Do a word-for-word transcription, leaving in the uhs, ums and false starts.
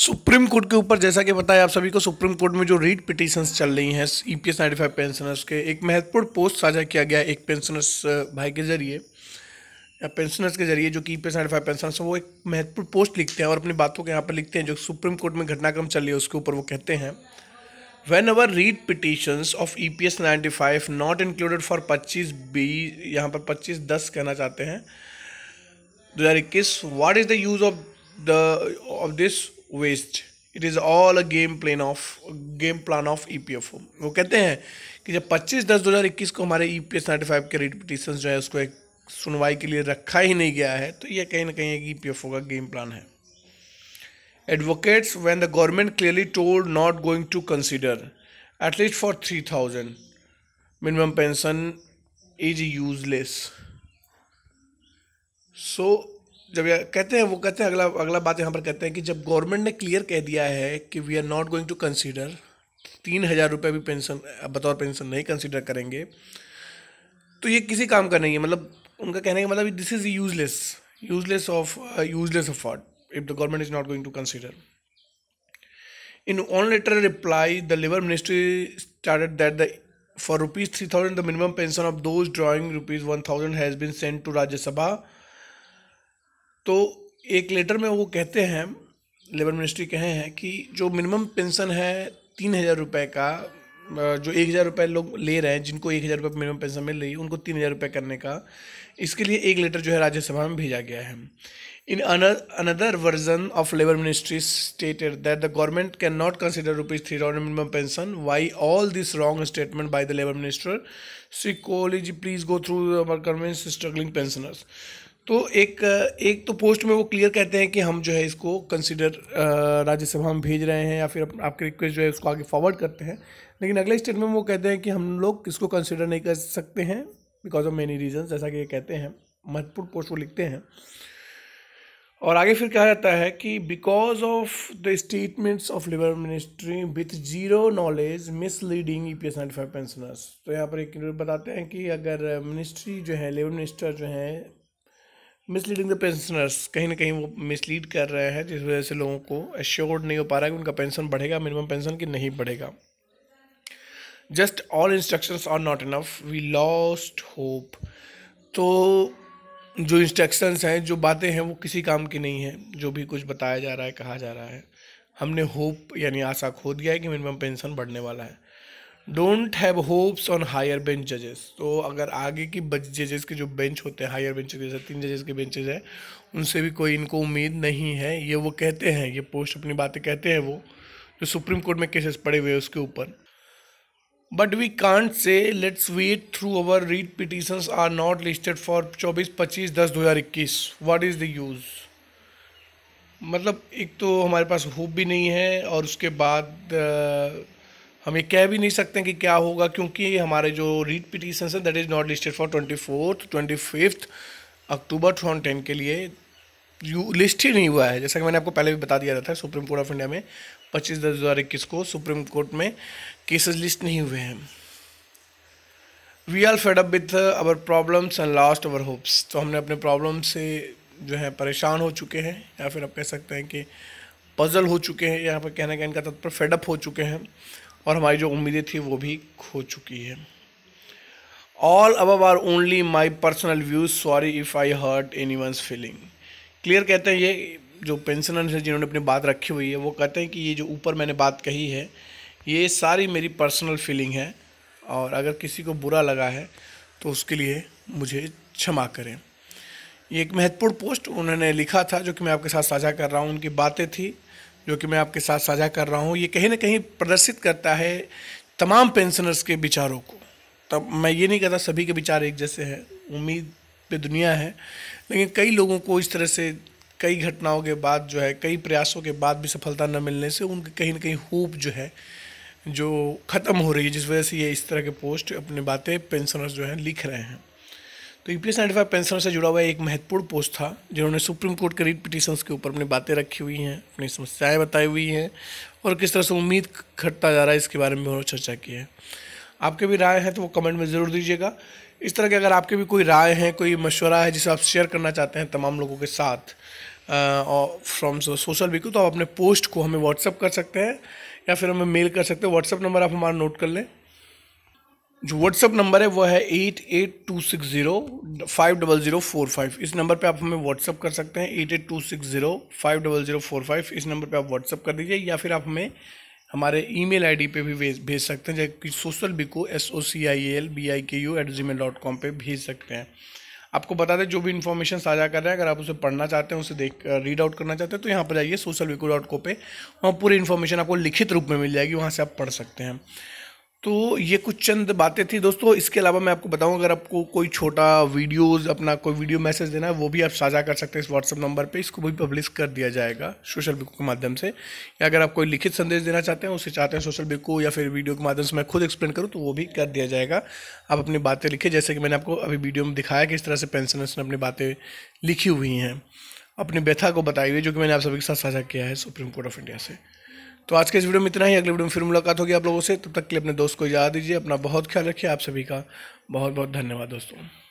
Supreme court के ऊपर, जैसा कि बताया आप सभी को, सुप्रीम कोर्ट में जो रीट पिटिशंस चल रही हैं ईपीएस नाइन्टी फाइव पेंशनर्स के, एक महत्वपूर्ण पोस्ट साझा किया गया एक पेंशनर्स भाई के जरिए या पेंशनर्स के जरिए जो कि ईपीएस नाइन्टी फाइव पेंशनर्स हैं, वो एक महत्वपूर्ण पोस्ट लिखते हैं और अपनी बातों को यहाँ पर लिखते हैं जो सुप्रीम कोर्ट में घटनाक्रम चल रही है उसके ऊपर। वो कहते हैं, whenever writ petitions of EPS ninety five not included for पच्चीस बी यहाँ पर पच्चीस दस कहना चाहते हैं दो हज़ार इक्कीस what is the use of the of this waste, it is all a game plan of game plan of E P F O. वो कहते हैं कि जब पच्चीस दस दो हज़ार इक्कीस को हमारे E P S ninety five के रीट पिटिशंस जो है उसको एक सुनवाई के लिए रखा ही नहीं गया है, तो यह कहीं ना कहीं एक ई पी एफ ओ का गेम प्लान है। Advocates, when the government clearly told not going to consider at least for three thousand minimum pension is useless. सो जब यह कहते हैं वो कहते हैं अगला अगला बात यहाँ पर कहते हैं कि जब गवर्नमेंट ने क्लियर कह दिया है कि we are not going to consider, तीन हज़ार रुपये भी पेंशन बतौर पेंशन नहीं कंसीडर करेंगे, तो ये किसी काम का नहीं है। मतलब उनका कहने का मतलब this is useless useless of useless effort if the government is not going to consider. In on letter reply the labour ministry started that the for rupees three thousand the minimum pension of those drawing rupees one thousand has been sent to Rajya Sabha. तो एक letter में वो कहते हैं, labour ministry कहे हैं कि जो मिनिमम पेंशन है तीन हज़ार रुपये का, जो एक हज़ार रुपये लोग ले रहे हैं, जिनको एक हज़ार रुपये मिनिमम पेंशन मिल रही है उनको तीन हज़ार रुपये करने का, इसके लिए एक लेटर जो है राज्यसभा में भेजा गया है। In another version of labour ministry stated that the government can not consider rupees three thousand minimum pension, why all this wrong statement by the labour minister, Shri Kohli ji please go through our convince struggling pensioners. तो एक एक तो post में वो clear कहते हैं कि हम जो है इसको कंसीडर राज्यसभा में भेज रहे हैं या फिर आप, आपकी रिक्वेस्ट जो है उसको आगे फॉरवर्ड करते हैं, लेकिन अगले स्टेट में वो कहते हैं कि हम लोग इसको कंसीडर नहीं कर सकते हैं बिकॉज ऑफ मेनी रीजंस, जैसा कि ये कहते हैं। महत्वपूर्ण पोस्ट वो लिखते हैं और आगे फिर कहा जाता है कि because of the statements of labour ministry with zero knowledge misleading EPS ninety five pensioners. तो यहाँ पर एक बताते हैं कि अगर मिनिस्ट्री जो है लेबर मिनिस्टर जो है मिसलीडिंग द पेंशनर्स, कहीं ना कहीं वो मिसलीड कर रहे हैं जिस वजह से लोगों को एश्योर्ड नहीं हो पा रहा है कि उनका पेंशन बढ़ेगा, मिनिमम पेंशन कि नहीं बढ़ेगा। Just all instructions are not enough, we lost hope. तो जो इंस्ट्रक्शंस हैं, जो बातें हैं, वो किसी काम की नहीं है। जो भी कुछ बताया जा रहा है, कहा जा रहा है, हमने होप यानी आशा खो दिया है कि मिनिमम पेंशन बढ़ने वाला है। Don't have hopes on higher bench जजेस। तो अगर आगे की जजेस के जो बेंच होते हैं, हायर बेंच जैसे तीन जजेस के बेंचेज हैं, उनसे भी कोई इनको उम्मीद नहीं है, ये वो कहते हैं। ये पोस्ट अपनी बातें कहते हैं वो जो सुप्रीम कोर्ट में केसेस पड़े हुए हैं उसके ऊपर। But we can't say let's wait through our writ petitions are not listed for चौबीस पच्चीस दस दो हज़ार इक्कीस, व्हाट इज़ द यूज़। मतलब एक तो हमारे पास होप भी नहीं है और उसके बाद आ, हम ये कह भी नहीं सकते कि क्या होगा, क्योंकि हमारे जो रीट पिटिशन है that is not listed for twenty fourth twenty fifth October two thousand ten के लिए यू लिस्ट ही नहीं हुआ है। जैसा कि मैंने आपको पहले भी बता दिया था, सुप्रीम कोर्ट ऑफ इंडिया में पच्चीस दस दो हज़ार इक्कीस को सुप्रीम कोर्ट में केसेस लिस्ट नहीं हुए हैं। We are fed up with our problems and lost our hopes. तो हमने अपने प्रॉब्लम से जो है परेशान हो चुके हैं या फिर आप कह सकते हैं कि पजल हो चुके हैं, यहाँ पर कहना कहने का तत्पर फेड अप हो चुके हैं और हमारी जो उम्मीदें थी वो भी खो चुकी है। All above are only my personal views, sorry if I hurt any one's feeling. Clear कहते हैं ये जो पेंशनर्स हैं जिन्होंने अपनी बात रखी हुई है, वो कहते हैं कि ये जो ऊपर मैंने बात कही है ये सारी मेरी पर्सनल फीलिंग है और अगर किसी को बुरा लगा है तो उसके लिए मुझे क्षमा करें। ये एक महत्वपूर्ण पोस्ट उन्होंने लिखा था जो कि मैं आपके साथ साझा कर रहा हूँ, उनकी बातें थी जो कि मैं आपके साथ साझा कर रहा हूँ। ये कहीं ना कहीं प्रदर्शित करता है तमाम पेंशनर्स के विचारों को। तब मैं ये नहीं कहता सभी के विचार एक जैसे हैं, उम्मीद पे दुनिया है, लेकिन कई लोगों को इस तरह से कई घटनाओं के बाद जो है, कई प्रयासों के बाद भी सफलता न मिलने से उनके कहीं ना कहीं होप जो है जो ख़त्म हो रही है, जिस वजह से ये इस तरह के पोस्ट अपनी बातें पेंशनर्स जो हैं लिख रहे हैं। तो ईपीएस नाइन्टी फाइव पेंशनर से जुड़ा हुआ एक महत्वपूर्ण पोस्ट था जिन्होंने सुप्रीम कोर्ट के रीट पिटिशंस के ऊपर अपनी बातें रखी हुई हैं, अपनी समस्याएं बताई हुई हैं और किस तरह से उम्मीद घटता जा रहा है इसके बारे में उन्होंने चर्चा की है। आपके भी राय हैं तो वो कमेंट में ज़रूर दीजिएगा। इस तरह के अगर आपके भी कोई राय हैं, कोई मशवरा है जिसे आप शेयर करना चाहते हैं तमाम लोगों के साथ, फ्रॉम सोशल बिकू, तो आप अपने पोस्ट को हमें व्हाट्सअप कर सकते हैं या फिर हमें मेल कर सकते हैं। व्हाट्सअप नंबर आप हमारा नोट कर लें। जो व्हाट्सअप नंबर है वह है eight eight two six zero five double zero four five. इस नंबर पे आप हमें व्हाट्सअप कर सकते हैं। Eight eight two six zero five double zero four five, इस नंबर पे आप व्हाट्सअप कर दीजिए या फिर आप हमें हमारे ईमेल आईडी पे भी भेज सकते हैं, जैसे कि social Biku S O C I L B I K U at Gmail dot com पे भेज सकते हैं। आपको बता दें, जो भी इन्फॉर्मेशन साझा कर रहे हैं, अगर आप उसे पढ़ना चाहते हैं, उसे देख रीड आउट करना चाहते हैं, तो यहाँ पर जाइए सोशल बिकू डॉट कॉम पे, वहाँ पूरी इन्फॉर्मेशन आपको लिखित रूप में मिल जाएगी, वहाँ से आप पढ़ सकते हैं। तो ये कुछ चंद बातें थी दोस्तों। इसके अलावा मैं आपको बताऊं, अगर आपको कोई छोटा वीडियोस, अपना कोई वीडियो मैसेज देना है, वो भी आप साझा कर सकते हैं इस व्हाट्सअप नंबर पे। इसको भी पब्लिश कर दिया जाएगा सोशल बिकू के माध्यम से। या अगर आप कोई लिखित संदेश देना चाहते हैं, उसे चाहते हैं सोशल बिकू या फिर वीडियो के माध्यम से मैं खुद एक्सप्लेन करूँ, तो वो भी कर दिया जाएगा। आप अपनी बातें लिखें, जैसे कि मैंने आपको अभी वीडियो में दिखाया कि इस तरह से पेंशनर्स ने अपनी बातें लिखी हुई हैं, अपनी व्यथा को बताई हुई, जो कि मैंने आप सभी के साथ साझा किया है सुप्रीम कोर्ट ऑफ इंडिया से। तो आज के इस वीडियो में इतना ही। अगले वीडियो में फिर मुलाकात होगी आप लोगों से। तब तक के लिए अपने दोस्त को याद दीजिए। अपना बहुत ख्याल रखिए। आप सभी का बहुत बहुत धन्यवाद दोस्तों।